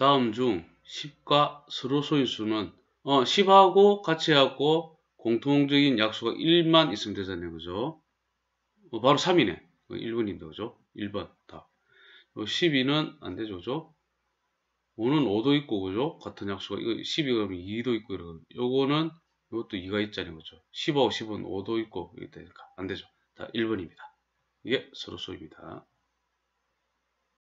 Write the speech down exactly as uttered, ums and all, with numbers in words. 다음 중 십과 서로 소인수는 어, 십하고 같이 해갖고 공통적인 약수가 일만 있으면 되잖아요. 그죠? 어, 바로 삼이네. 일 번입니다. 그죠? 일 번 답. 십이는 안 되죠. 그죠? 오는 오도 있고, 그죠? 같은 약수가, 이거 십이 그러면 이도 있고, 이러거든요. 요거는, 요것도 이가 있잖아요. 그죠? 십오하고 십은 오도 있고, 이렇게 되니까 안 되죠. 다 일 번입니다. 이게 서로 소입니다.